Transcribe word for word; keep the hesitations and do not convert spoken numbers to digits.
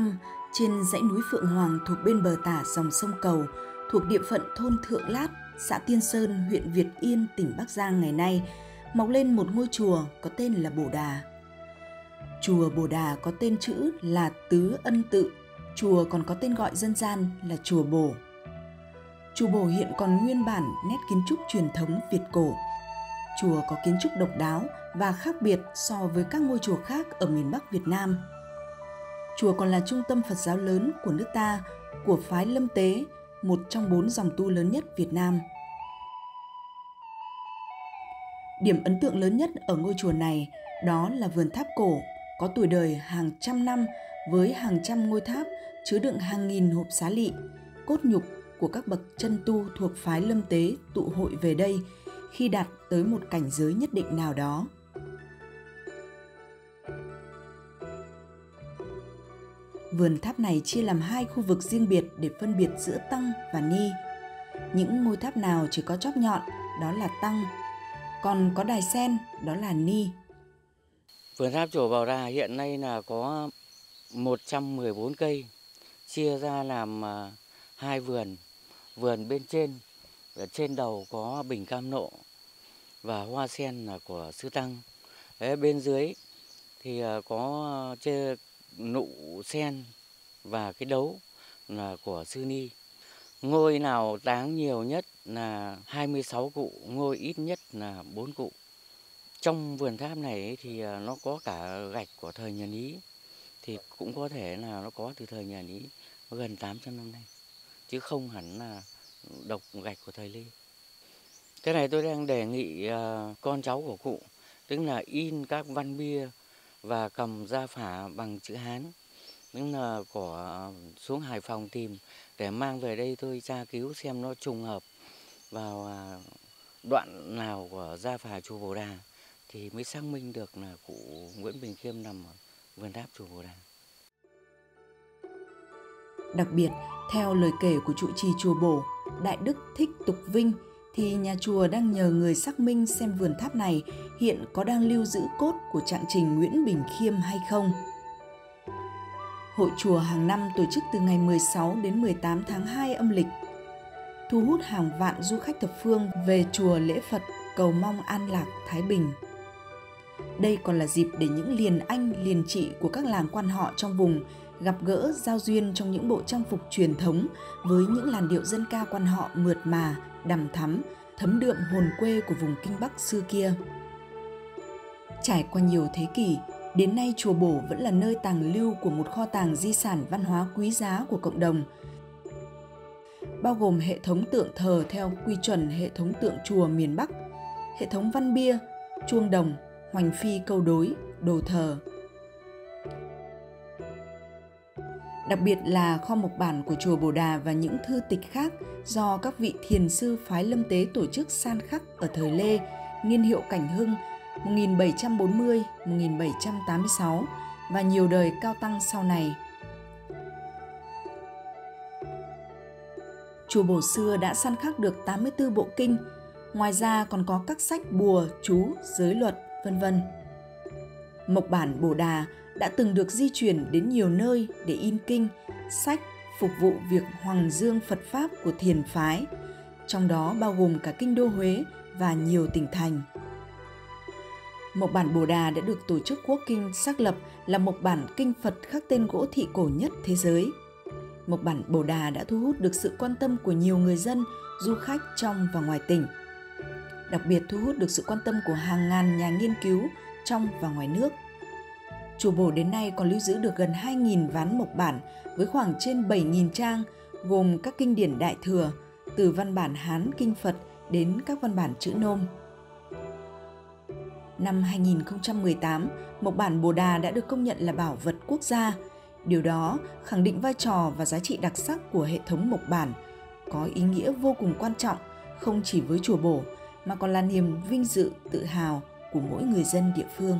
năm, trên dãy núi Phượng Hoàng thuộc bên bờ tả dòng sông Cầu, thuộc địa phận thôn Thượng Lát, xã Tiên Sơn, huyện Việt Yên, tỉnh Bắc Giang ngày nay, mọc lên một ngôi chùa có tên là Bổ Đà. Chùa Bổ Đà có tên chữ là Tứ Ân Tự, chùa còn có tên gọi dân gian là Chùa Bổ. Chùa Bổ hiện còn nguyên bản nét kiến trúc truyền thống Việt cổ. Chùa có kiến trúc độc đáo và khác biệt so với các ngôi chùa khác ở miền Bắc Việt Nam. Chùa còn là trung tâm Phật giáo lớn của nước ta, của phái Lâm Tế, một trong bốn dòng tu lớn nhất Việt Nam. Điểm ấn tượng lớn nhất ở ngôi chùa này đó là vườn tháp cổ, có tuổi đời hàng trăm năm với hàng trăm ngôi tháp chứa đựng hàng nghìn hộp xá lị, cốt nhục của các bậc chân tu thuộc phái Lâm Tế tụ hội về đây khi đạt tới một cảnh giới nhất định nào đó. Vườn tháp này chia làm hai khu vực riêng biệt để phân biệt giữa tăng và ni. Những ngôi tháp nào chỉ có chóp nhọn, đó là tăng, còn có đài sen, đó là ni. Vườn tháp Chùa Bổ Đà hiện nay là có một trăm mười bốn cây, chia ra làm hai vườn. Vườn bên trên, trên đầu có bình cam nộ và hoa sen là của Sư Tăng. Đấy, bên dưới thì có chê nụ sen và cái đấu là của Sư Ni. Ngôi nào táng nhiều nhất là hai mươi sáu cụ, ngôi ít nhất là bốn cụ. Trong vườn tháp này thì nó có cả gạch của thời nhà Lý, thì cũng có thể là nó có từ thời nhà Lý gần tám trăm năm nay, chứ không hẳn là độc gạch của thời Lê. Cái này tôi đang đề nghị con cháu của cụ, tức là in các văn bia và cầm gia phả bằng chữ Hán, tức là của xuống Hải Phòng tìm để mang về đây tôi tra cứu xem nó trùng hợp vào đoạn nào của gia phả Chùa Bổ Đà thì mới xác minh được là cụ Nguyễn Bỉnh Khiêm nằm ở vườn tháp Chùa Bổ Đà. Đặc biệt, theo lời kể của trụ trì Chùa Bổ, Đại Đức Thích Tục Vinh, thì nhà chùa đang nhờ người xác minh xem vườn tháp này hiện có đang lưu giữ cốt của trạng trình Nguyễn Bỉnh Khiêm hay không. Hội chùa hàng năm tổ chức từ ngày mười sáu đến mười tám tháng hai âm lịch, thu hút hàng vạn du khách thập phương về chùa lễ Phật cầu mong an lạc thái bình. Đây còn là dịp để những liền anh, liền chị của các làng quan họ trong vùng gặp gỡ, giao duyên trong những bộ trang phục truyền thống với những làn điệu dân ca quan họ mượt mà, đằm thắm, thấm đượm hồn quê của vùng Kinh Bắc xưa kia. Trải qua nhiều thế kỷ, đến nay Chùa Bổ vẫn là nơi tàng lưu của một kho tàng di sản văn hóa quý giá của cộng đồng, bao gồm hệ thống tượng thờ theo quy chuẩn hệ thống tượng chùa miền Bắc, hệ thống văn bia, chuông đồng, hoành phi câu đối, đồ thờ. Đặc biệt là kho mộc bản của Chùa Bổ Đà và những thư tịch khác do các vị thiền sư phái Lâm Tế tổ chức san khắc ở thời Lê, niên hiệu Cảnh Hưng một nghìn bảy trăm bốn mươi đến một nghìn bảy trăm tám mươi sáu và nhiều đời cao tăng sau này. Chùa Bổ xưa đã san khắc được tám mươi tư bộ kinh, ngoài ra còn có các sách bùa, chú, giới luật, vân vân. Mộc bản Bổ Đà đã từng được di chuyển đến nhiều nơi để in kinh, sách phục vụ việc hoằng dương Phật Pháp của thiền phái, trong đó bao gồm cả kinh đô Huế và nhiều tỉnh thành. Mộc bản Bổ Đà đã được tổ chức Quốc Kinh xác lập là mộc bản kinh Phật khắc tên gỗ thị cổ nhất thế giới. Mộc bản Bổ Đà đã thu hút được sự quan tâm của nhiều người dân, du khách trong và ngoài tỉnh. Đặc biệt thu hút được sự quan tâm của hàng ngàn nhà nghiên cứu trong và ngoài nước. Chùa Bổ đến nay còn lưu giữ được gần hai nghìn ván mộc bản với khoảng trên bảy nghìn trang, gồm các kinh điển Đại Thừa, từ văn bản Hán Kinh Phật đến các văn bản chữ Nôm. Năm hai nghìn không trăm mười tám, mộc bản Bổ Đà đã được công nhận là bảo vật quốc gia. Điều đó khẳng định vai trò và giá trị đặc sắc của hệ thống mộc bản, có ý nghĩa vô cùng quan trọng không chỉ với Chùa Bổ mà còn là niềm vinh dự tự hào của mỗi người dân địa phương.